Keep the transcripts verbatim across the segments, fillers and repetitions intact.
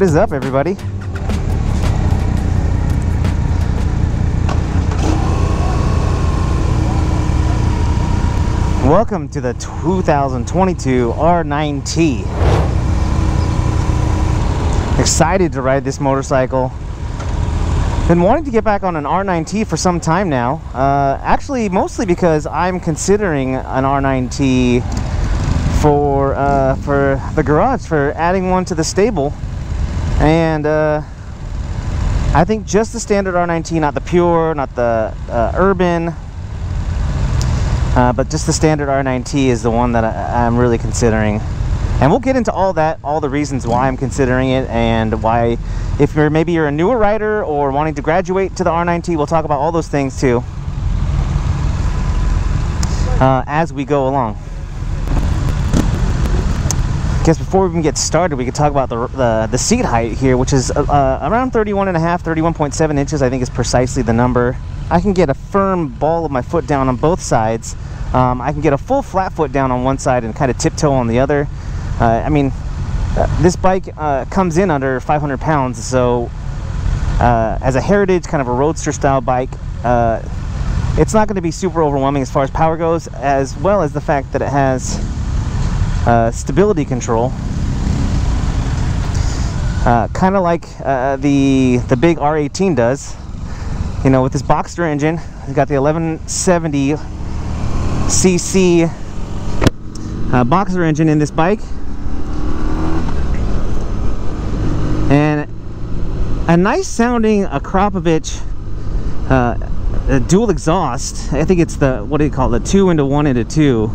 What is up, everybody? Welcome to the two thousand twenty-two R nineT. Excited to ride this motorcycle. Been wanting to get back on an R nineT for some time now. Uh, actually, mostly because I'm considering an R nineT for uh, for the garage, for adding one to the stable. And uh, I think just the standard R nineT, not the pure, not the uh, urban, Uh, but just the standard R nineT is the one that I, I'm really considering. And we'll get into all that, all the reasons why I'm considering it, and why, if you're maybe you're a newer rider or wanting to graduate to the R nineT, we'll talk about all those things too uh, as we go along. I guess before we even get started, we could talk about the, the, the seat height here, which is uh, around thirty-one and a half, thirty-one point seven inches, I think is precisely the number. I can get a firm ball of my foot down on both sides. Um, I can get a full flat foot down on one side and kind of tiptoe on the other. Uh, I mean, uh, this bike uh, comes in under five hundred pounds, so uh, as a heritage, kind of a roadster style bike, uh, it's not going to be super overwhelming as far as power goes, as well as the fact that it has uh, stability control. Uh, kind of like uh, the, the big R eighteen does. You know, with this Boxster engine, it's got the eleven seventy C C uh, Boxster engine in this bike, and a nice sounding Akrapovic uh, dual exhaust. I think it's the, what do you call it, the two into one into two.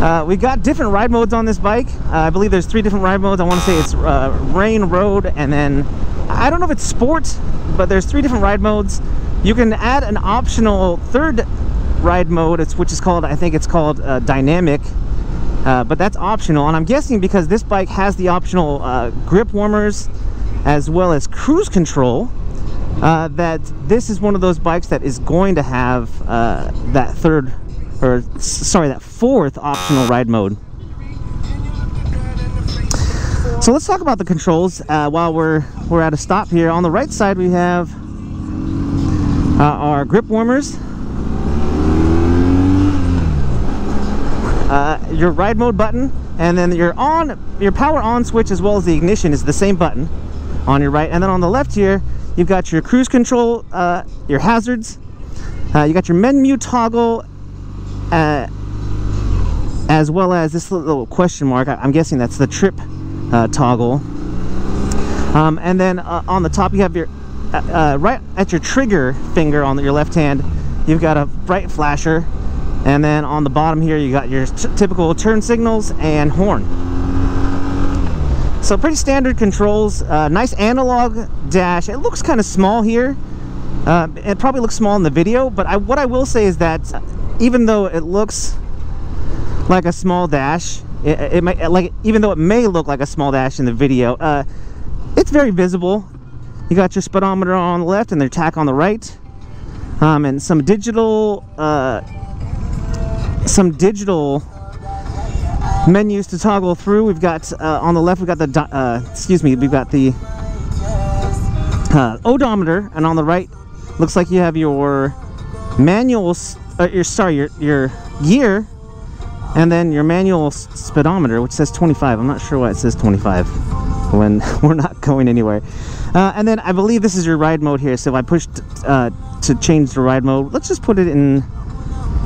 Uh, we've got different ride modes on this bike. Uh, I believe there's three different ride modes. I want to say it's uh, rain, road, and then I don't know if it's sport, but there's three different ride modes. You can add an optional third ride mode, which is called, I think it's called uh, dynamic, uh, but that's optional. And I'm guessing because this bike has the optional uh, grip warmers as well as cruise control, uh, that this is one of those bikes that is going to have uh, that third or sorry, that fourth optional ride mode. So let's talk about the controls uh, while we're we're at a stop here. On the right side, we have uh, our grip warmers. Uh, your ride mode button, and then your on your power on switch as well as the ignition is the same button on your right. And then on the left here, you've got your cruise control, uh, your hazards. Uh, you got your menu toggle. Uh, as well as this little question mark, I'm guessing that's the trip uh, toggle, um, and then uh, on the top you have your uh, uh, right at your trigger finger on your left hand, you've got a bright flasher, and then on the bottom here you got your t typical turn signals and horn. So pretty standard controls. Uh, nice analog dash. It looks kind of small here. Uh, it probably looks small in the video, but I, what I will say is that even though it looks like a small dash, it, it might like even though it may look like a small dash in the video, uh, it's very visible. You got your speedometer on the left and their tack on the right, um, and some digital, uh, some digital menus to toggle through. We've got uh, on the left, we've got the uh, excuse me, we've got the uh, odometer, and on the right, looks like you have your manuals. Uh, your, sorry, your, your gear, and then your manual speedometer, which says twenty-five. I'm not sure why it says twenty-five when we're not going anywhere. Uh, and then I believe this is your ride mode here. So if I pushed uh, to change the ride mode, let's just put it in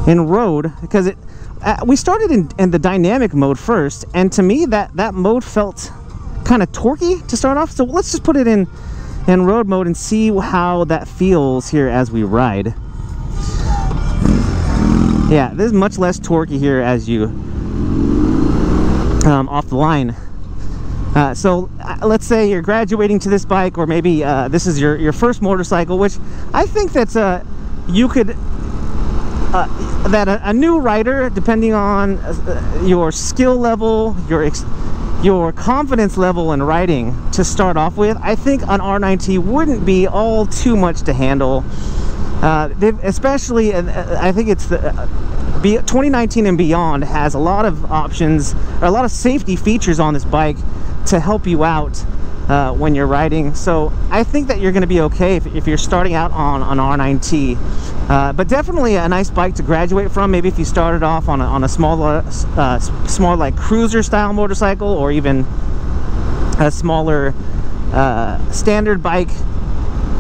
in road, because it uh, we started in, in the dynamic mode first, and to me that that mode felt kind of torquey to start off. So let's just put it in in road mode and see how that feels here as we ride. Yeah, there's much less torquey here as you um, off the line. Uh, so uh, let's say you're graduating to this bike, or maybe uh, this is your, your first motorcycle, which I think that uh, you could, uh, that a, a new rider, depending on uh, your skill level, your, ex your confidence level in riding to start off with, I think an R nineT wouldn't be all too much to handle. Uh, especially, uh, I think it's the, uh, twenty nineteen and beyond has a lot of options, or a lot of safety features on this bike to help you out uh, when you're riding. So I think that you're going to be okay if, if you're starting out on an R nineT. Uh, but definitely a nice bike to graduate from. Maybe if you started off on a, on a smaller, uh, smaller like cruiser style motorcycle, or even a smaller uh, standard bike,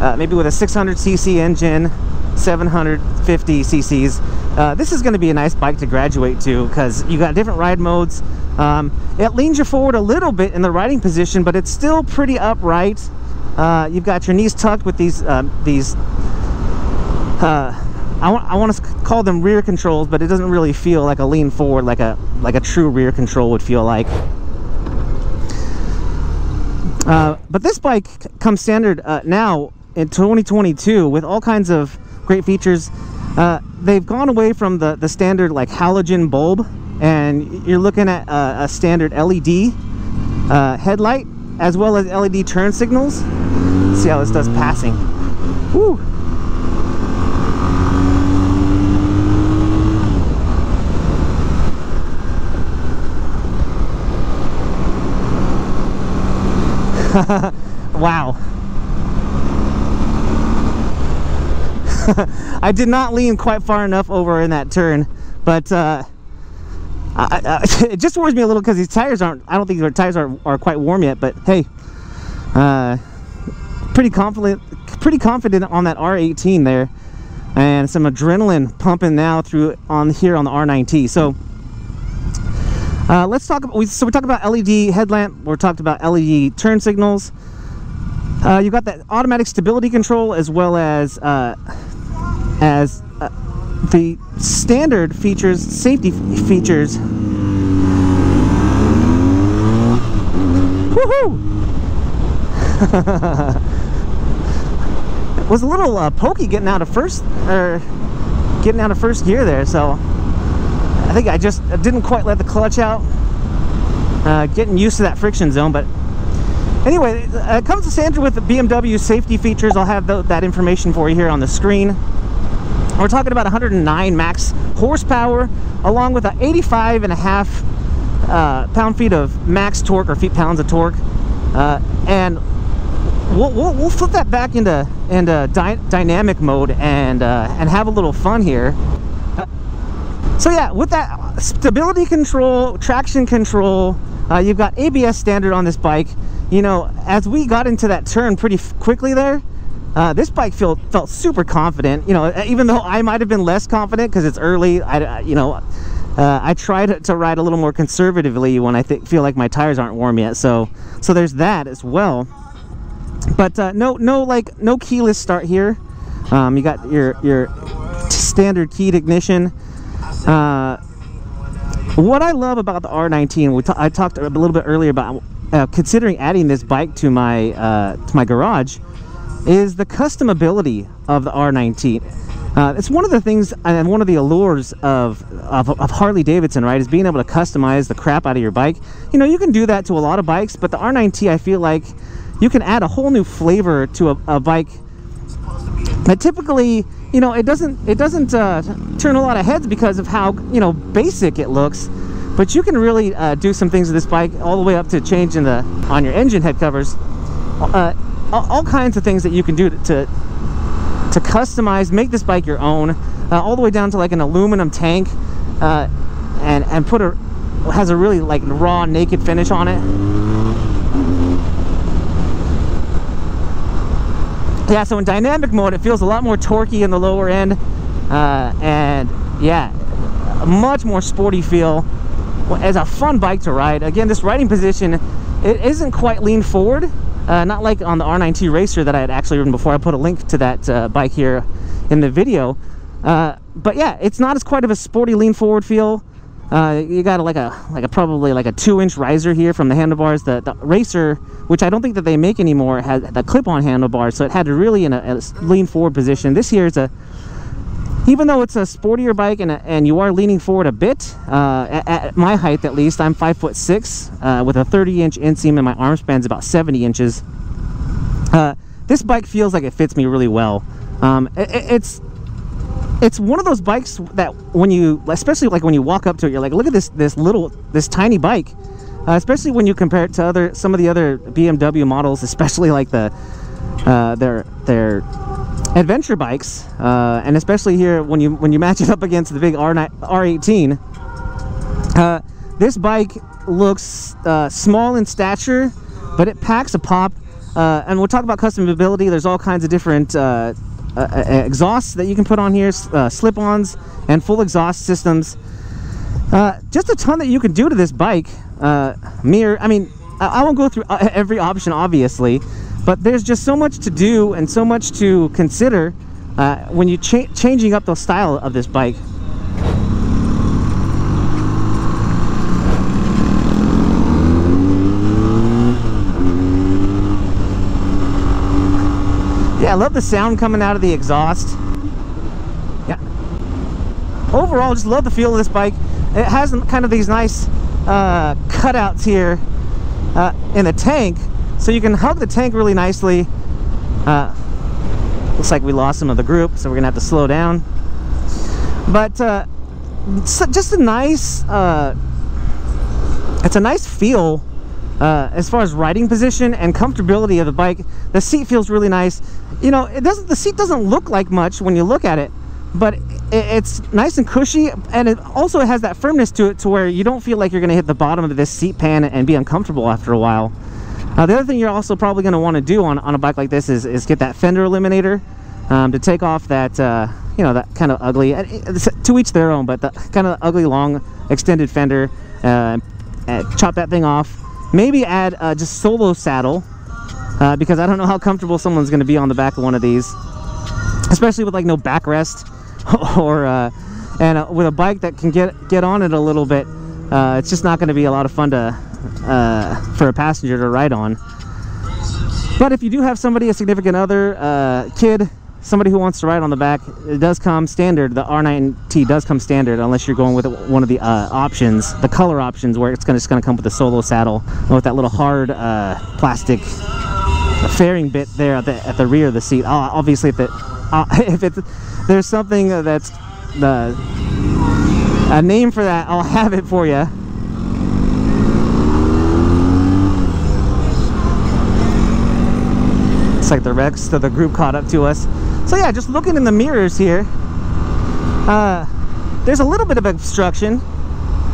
uh, maybe with a six hundred c c engine, seven hundred fifty c c's. Uh, this is going to be a nice bike to graduate to because you got different ride modes. Um, it leans you forward a little bit in the riding position, but it's still pretty upright. Uh, you've got your knees tucked with these uh, these uh, I want I want to call them rear controls, but it doesn't really feel like a lean forward like a like a true rear control would feel like. Uh, but this bike comes standard uh, now in twenty twenty-two with all kinds of great features. Uh, they've gone away from the the standard like halogen bulb, and you're looking at a, a standard L E D uh, headlight as well as L E D turn signals. Let's see how this does passing. Woo. Wow. I did not lean quite far enough over in that turn, but uh, I, I, it just worries me a little because these tires aren't, I don't think their tires are, are quite warm yet, but hey, uh, pretty confident, pretty confident on that R eighteen there, and some adrenaline pumping now through on here on the R nineT. So Uh, let's talk about, we, so we talked about L E D headlamp, we talked about L E D turn signals. Uh, you've got that automatic stability control as well as uh, as uh, the standard features, safety features. Woohoo! It was a little uh, pokey getting out of first, or getting out of first gear there, so. I think I just didn't quite let the clutch out, uh, getting used to that friction zone. But anyway, it comes to standard with the B M W safety features. I'll have the, that information for you here on the screen. We're talking about one hundred nine max horsepower, along with a eighty-five and a half uh, pound-feet of max torque, or feet-pounds of torque. Uh, and we'll, we'll, we'll flip that back into, into dy dynamic mode and, uh, and have a little fun here. So yeah, with that stability control, traction control, uh, you've got A B S standard on this bike. You know, as we got into that turn pretty quickly there, uh, this bike feel, felt super confident. You know, even though I might have been less confident because it's early, I, you know, uh, I try to, to ride a little more conservatively when I th feel like my tires aren't warm yet. So, so there's that as well. But uh, no, no, like no keyless start here. Um, you got your your standard keyed ignition. Uh, what I love about the R nineteen, we I talked a little bit earlier about uh, considering adding this bike to my uh, to my garage, is the customability of the R nineteen. Uh, it's one of the things and one of the allures of, of, of Harley-Davidson, right, is being able to customize the crap out of your bike. You know, you can do that to a lot of bikes, but the R nineT, I feel like you can add a whole new flavor to a, a bike that typically, you know, it doesn't it doesn't uh, turn a lot of heads because of how, you know, basic it looks, but you can really uh, do some things with this bike, all the way up to changing the on your engine head covers, uh, all kinds of things that you can do to to, to customize, make this bike your own, uh, all the way down to like an aluminum tank, uh, and and put a has a really like raw naked finish on it. Yeah, so in dynamic mode, it feels a lot more torquey in the lower end, uh, and yeah, a much more sporty feel. As a fun bike to ride. Again, this riding position, it isn't quite lean forward, uh, not like on the R nineT Racer that I had actually ridden before. I put a link to that uh, bike here in the video, uh, but yeah, it's not as quite of a sporty lean forward feel. Uh, you got like a like a probably like a two-inch riser here from the handlebars. The, the Racer, which I don't think that they make anymore, had the clip-on handlebars, so it had to really in a, a lean forward position. This here is a, even though it's a sportier bike and a, and you are leaning forward a bit. Uh, at, at my height, at least, I'm five foot six uh, with a thirty-inch inseam, and my arm span's about seventy inches. Uh, this bike feels like it fits me really well. Um, it, it's it's one of those bikes that when you, especially like when you walk up to it, you're like, look at this this little, this tiny bike. Uh, especially when you compare it to other, some of the other B M W models, especially like the uh, their their adventure bikes, uh, and especially here when you when you match it up against the big R eighteen. Uh, this bike looks uh, small in stature, but it packs a pop. Uh, and we'll talk about customizability. There's all kinds of different uh, uh, exhausts that you can put on here, uh, slip-ons and full exhaust systems. Uh, just a ton that you can do to this bike. Uh, mirror, I mean, I, I won't go through every option, obviously, but there's just so much to do and so much to consider uh, when you're cha changing up the style of this bike. I love the sound coming out of the exhaust. Yeah. Overall, just love the feel of this bike. It has kind of these nice uh, cutouts here uh, in the tank, so you can hug the tank really nicely. Uh, looks like we lost some of the group, so we're gonna have to slow down. But uh, it's just a nice, uh, it's a nice feel. Uh, as far as riding position and comfortability of the bike, the seat feels really nice. You know, it doesn't. The seat doesn't look like much when you look at it, but it, it's nice and cushy, and it also has that firmness to it, to where you don't feel like you're going to hit the bottom of this seat pan and be uncomfortable after a while. Uh, the other thing you're also probably going to want to do on, on a bike like this is, is get that fender eliminator um, to take off that uh, you know, that kind of ugly. It's to each their own, but the kind of ugly long extended fender. Uh, and chop that thing off. Maybe add uh, just solo saddle, uh, because I don't know how comfortable someone's going to be on the back of one of these, especially with like no backrest, or uh, and uh, with a bike that can get get on it a little bit. Uh, it's just not going to be a lot of fun to uh, for a passenger to ride on. But if you do have somebody, a significant other, uh, kid, somebody who wants to ride on the back, it does come standard. The R nineT does come standard, unless you're going with one of the uh, options, the color options, where it's gonna, just going to come with a solo saddle and with that little hard uh, plastic fairing bit there at the, at the rear of the seat. Uh, obviously, if, it, uh, if it, there's something that's the a name for that, I'll have it for you. It's like the rest of the group caught up to us. So yeah, just looking in the mirrors here, uh, there's a little bit of obstruction.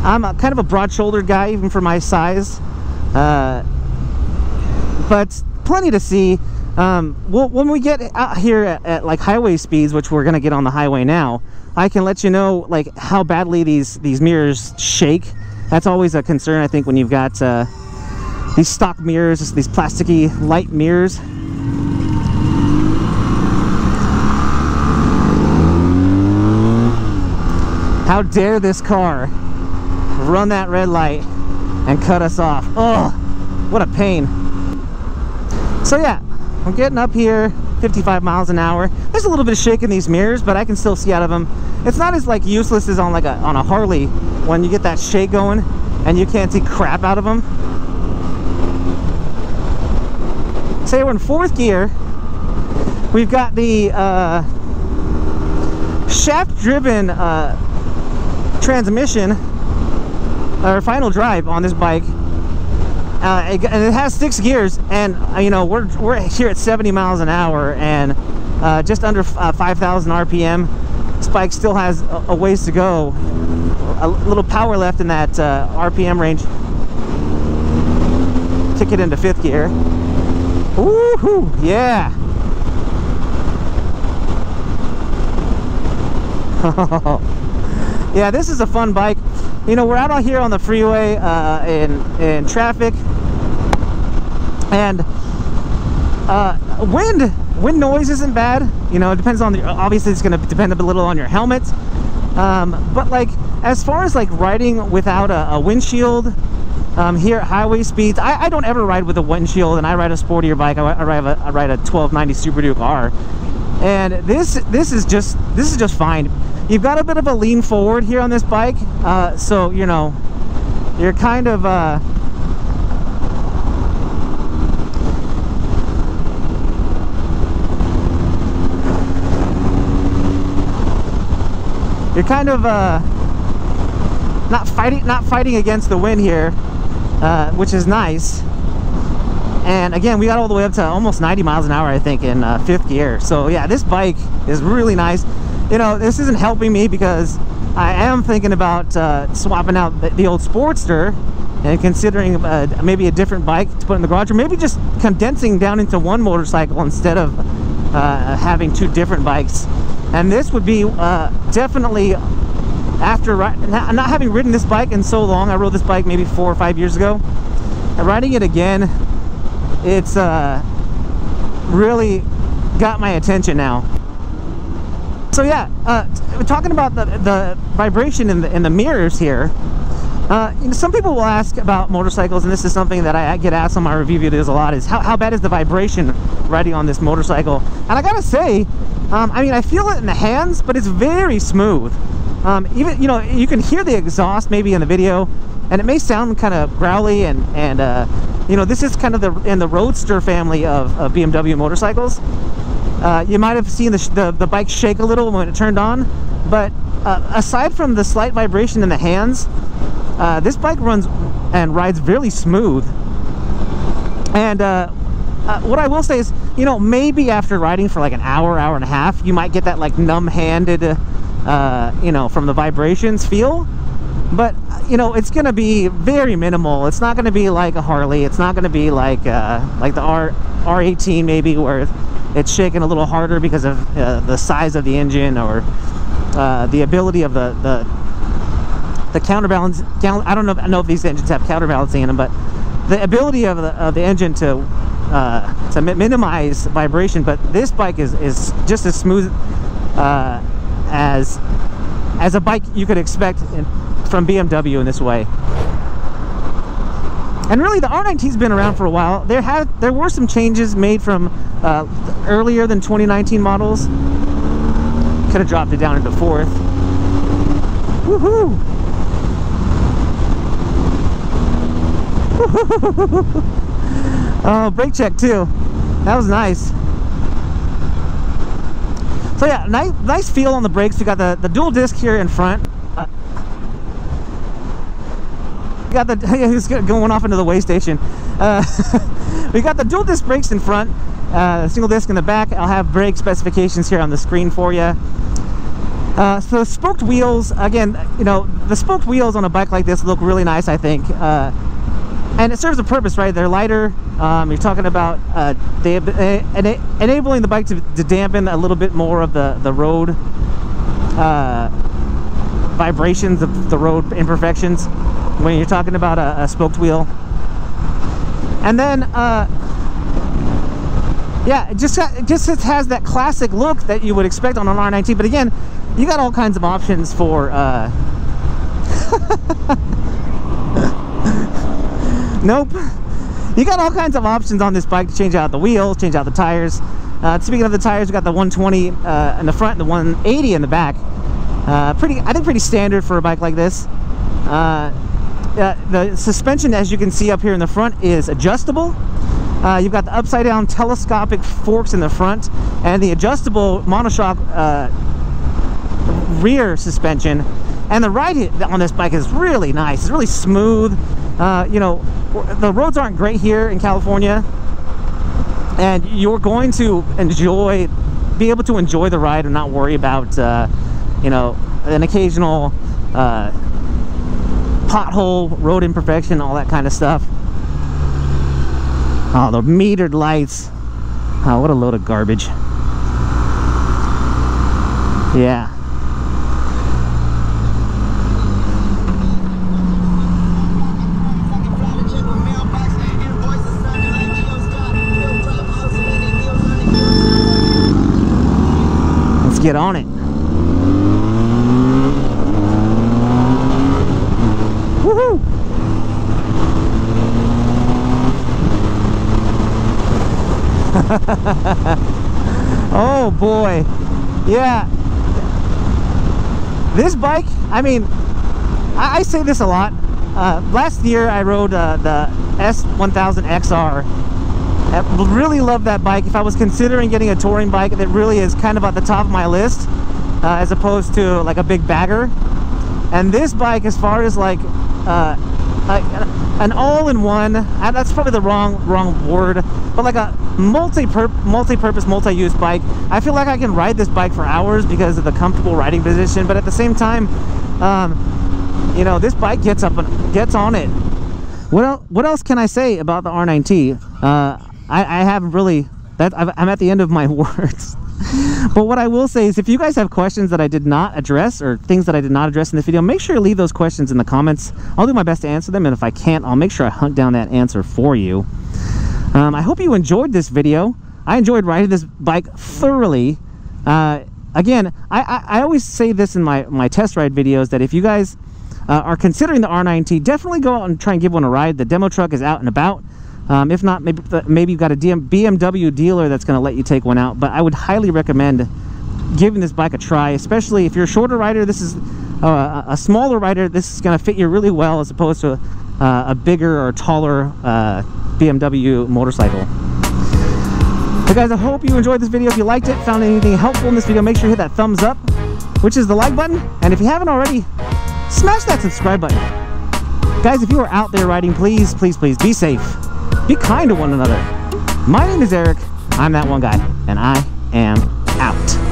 I'm a, kind of a broad-shouldered guy, even for my size, uh, but plenty to see. Um, well, when we get out here at, at like highway speeds, which we're gonna get on the highway now, I can let you know like how badly these these mirrors shake. That's always a concern, I think, when you've got uh, these stock mirrors, these plasticky light mirrors. How dare this car run that red light and cut us off. Oh, what a pain. So yeah, I'm getting up here, fifty-five miles an hour. There's a little bit of shake in these mirrors, but I can still see out of them. It's not as like useless as on like a, on a Harley, when you get that shake going and you can't see crap out of them. Say we're in fourth gear. We've got the uh, shaft-driven uh, transmission or final drive on this bike, uh, and it has six gears. And uh, you know, we're we're here at seventy miles an hour and uh, just under uh, five thousand R P M. This bike still has a, a ways to go, a little power left in that uh, R P M range. Kick it into fifth gear. Woohoo! Yeah. Yeah, this is a fun bike. You know, we're out on here on the freeway uh, in, in traffic, and uh, wind wind noise isn't bad. You know, it depends on the, obviously it's going to depend a little on your helmet, um, but like as far as like riding without a, a windshield um, here at highway speeds, I, I don't ever ride with a windshield, and I ride a sportier bike. I, I, ride, a, I ride a twelve ninety Super Duke R, and this this is just this is just fine. You've got a bit of a lean forward here on this bike, uh, so you know you're kind of uh, you're kind of uh, not fighting not fighting against the wind here, uh, which is nice. And again, we got all the way up to almost ninety miles an hour, I think, in uh, fifth gear. So yeah, this bike is really nice. You know, this isn't helping me because I am thinking about uh, swapping out the old Sportster and considering uh, maybe a different bike to put in the garage, or maybe just condensing down into one motorcycle instead of uh, having two different bikes. And this would be uh, definitely, after not having ridden this bike in so long, I rode this bike maybe four or five years ago, and riding it again, it's uh, really got my attention now. So yeah, uh, we're talking about the, the vibration in the, in the mirrors here. Uh, you know, some people will ask about motorcycles, and this is something that I, I get asked on my review videos a lot, is how, how bad is the vibration riding on this motorcycle? And I gotta say, um, I mean, I feel it in the hands, but it's very smooth. Um, even, you know, you can hear the exhaust maybe in the video, and it may sound kind of growly and, and uh, you know, this is kind of the, in the Roadster family of, of B M W motorcycles. Uh, you might have seen the, sh the, the bike shake a little when it turned on, but uh, aside from the slight vibration in the hands, uh, this bike runs and rides really smooth. And uh, uh, what I will say is, you know, maybe after riding for like an hour, hour and a half, you might get that like numb-handed, uh, you know, from the vibrations feel. But, you know, it's going to be very minimal. It's not going to be like a Harley. It's not going to be like uh, like the R eighteen maybe, where it's shaking a little harder because of uh, the size of the engine, or uh, the ability of the the, the counterbalance. I don't know, I know if these engines have counterbalancing in them, but the ability of the, of the engine to uh, to minimize vibration. But this bike is is just as smooth uh, as as a bike you could expect in, from B M W in this way. And really, the R nineteen's been around for a while. There have there were some changes made from uh, earlier than twenty nineteen models. Could have dropped it down into fourth. Woohoo! Oh, brake check too. That was nice. So yeah, nice nice feel on the brakes. We got the the dual disc here in front. Uh, Got the yeah, he's going off into the weigh station. Uh, we got the dual disc brakes in front, uh, single disc in the back. I'll have brake specifications here on the screen for you. Uh, so spoked wheels, again, you know, the spoked wheels on a bike like this look really nice, I think, uh, and it serves a purpose, right? They're lighter. Um, you're talking about uh, they, they, enabling the bike to, to dampen a little bit more of the the road uh, vibrations, of the road imperfections, when you're talking about a, a spoked wheel. And then, uh, yeah, it just, it just has that classic look that you would expect on an R nineteen, but again, you got all kinds of options for, uh... nope. You got all kinds of options on this bike to change out the wheels, change out the tires. Uh, speaking of the tires, we got the one twenty uh, in the front and the one eighty in the back. Uh, pretty, I think pretty standard for a bike like this. Uh, Uh, the suspension, as you can see up here in the front, is adjustable. Uh, you've got the upside down telescopic forks in the front, and the adjustable monoshock uh, rear suspension. And the ride on this bike is really nice. It's really smooth. Uh, you know, the roads aren't great here in California, and you're going to enjoy, be able to enjoy the ride and not worry about, uh, you know, an occasional uh, pothole, road imperfection, all that kind of stuff. Oh, the metered lights. Oh, what a load of garbage. Yeah. Let's get on it. Oh boy, yeah, this bike, I mean, I, I say this a lot. Uh, last year I rode uh, the S one thousand X R. I really love that bike. If I was considering getting a touring bike, that really is kind of at the top of my list. uh, as opposed to like a big bagger. And this bike, as far as like uh, a, an all-in-one, that's probably the wrong wrong word, but like a multi-purpose, multi-purpose, multi-use bike. I feel like I can ride this bike for hours because of the comfortable riding position. But at the same time, um, you know, this bike gets up and gets on it. What else, what else can I say about the R nineT? Uh, I, I haven't really, that, I've, I'm at the end of my words. But what I will say is, if you guys have questions that I did not address or things that I did not address in this video, make sure you leave those questions in the comments. I'll do my best to answer them, and if I can't, I'll make sure I hunt down that answer for you. Um, I hope you enjoyed this video. I enjoyed riding this bike thoroughly. Uh, again, I, I, I always say this in my, my test ride videos, that if you guys Uh, are considering the R nineT, definitely go out and try and give one a ride. The demo truck is out and about. Um, if not, maybe maybe you've got a B M W dealer that's going to let you take one out. But I would highly recommend giving this bike a try, especially if you're a shorter rider. This is uh, a smaller rider. This is going to fit you really well, as opposed to uh, a bigger or taller uh, B M W motorcycle. So guys, I hope you enjoyed this video. If you liked it, found anything helpful in this video, make sure you hit that thumbs up, which is the like button. And if you haven't already, smash that subscribe button. Guys, if you are out there riding, please, please, please be safe. Be kind to one another. My name is Eric. I'm that one guy, and I am out.